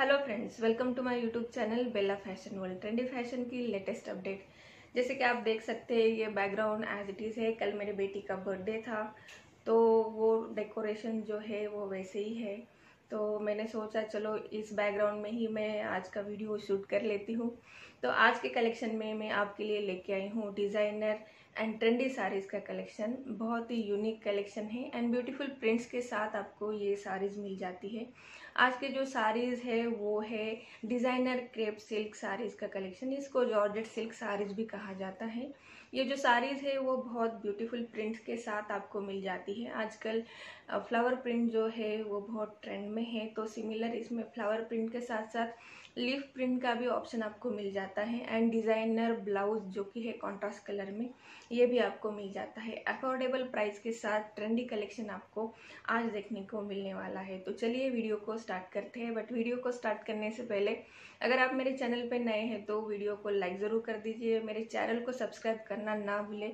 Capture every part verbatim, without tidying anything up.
Hello friends, welcome to my YouTube channel Bela fashion world. Trendy fashion की latest update. जैसे कि आप देख सकते हैं ये बैकग्राउंड एज इट इज़ है। कल मेरी बेटी का बर्थडे था तो वो डेकोरेशन जो है वो वैसे ही है, तो मैंने सोचा चलो इस बैकग्राउंड में ही मैं आज का वीडियो शूट कर लेती हूँ। तो आज के कलेक्शन में मैं आपके लिए लेके आई हूँ डिज़ाइनर एंड ट्रेंडी साड़ीज़ का कलेक्शन। बहुत ही यूनिक कलेक्शन है एंड ब्यूटीफुल प्रिंट्स के साथ आपको ये साड़ीज़ मिल जाती है। आज के जो साड़ीज़ है वो है डिज़ाइनर क्रेप सिल्क साड़ीज़ का कलेक्शन। इसको जॉर्जेट सिल्क साड़ीज़ भी कहा जाता है। ये जो साड़ीज़ है वो बहुत ब्यूटीफुल प्रिंट्स के साथ आपको मिल जाती है। आजकल फ्लावर प्रिंट जो है वो बहुत ट्रेंड में है, तो सिमिलर इसमें फ्लावर प्रिंट के साथ साथ लीफ प्रिंट का भी ऑप्शन आपको मिल जाता है एंड डिज़ाइनर ब्लाउज जो कि है कॉन्ट्रास्ट कलर में ये भी आपको मिल जाता है। अफोर्डेबल प्राइस के साथ ट्रेंडी कलेक्शन आपको आज देखने को मिलने वाला है। तो चलिए वीडियो को स्टार्ट करते हैं। बट वीडियो को स्टार्ट करने से पहले अगर आप मेरे चैनल पे नए हैं तो वीडियो को लाइक ज़रूर कर दीजिए, मेरे चैनल को सब्सक्राइब करना ना भूलें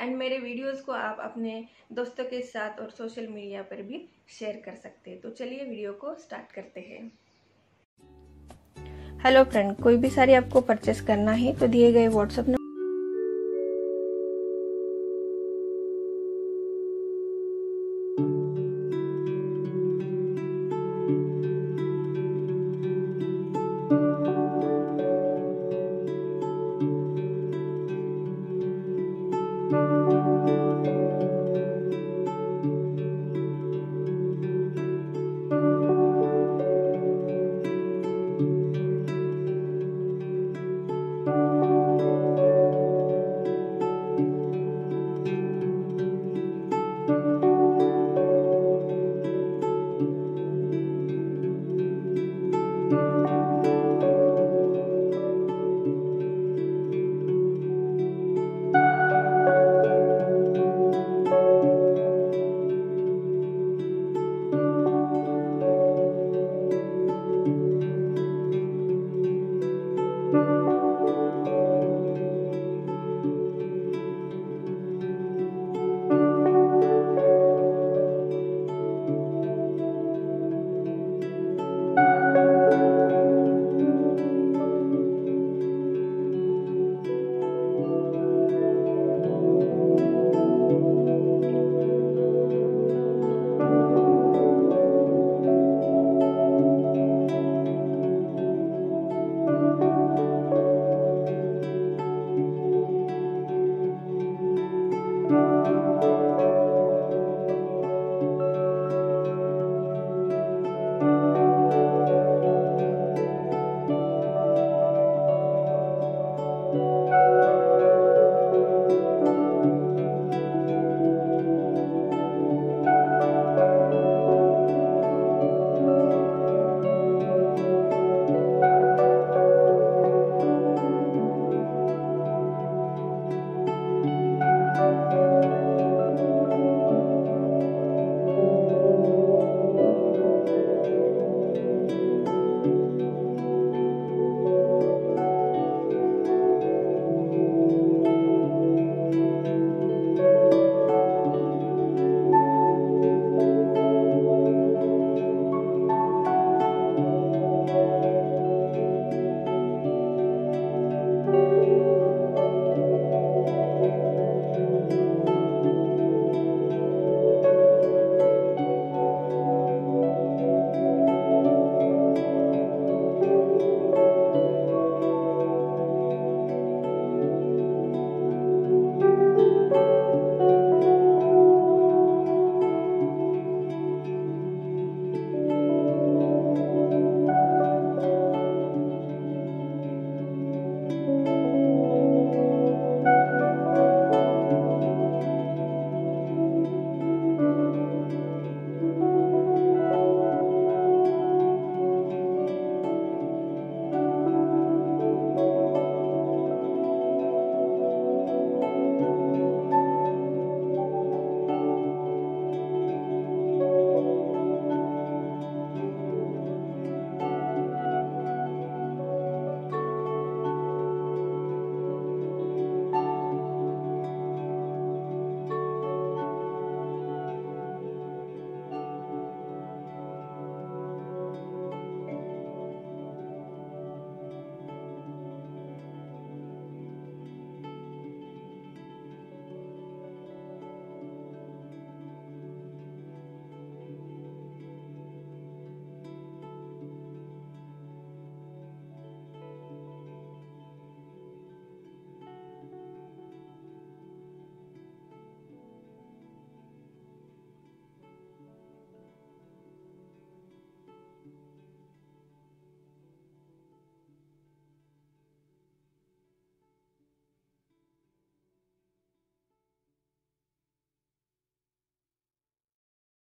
एंड मेरे वीडियोस को आप अपने दोस्तों के साथ और सोशल मीडिया पर भी शेयर कर सकते हैं। तो चलिए वीडियो को स्टार्ट करते हैं। हेलो फ्रेंड, कोई भी साड़ी आपको परचेस करना है तो दिए गए व्हाट्सएप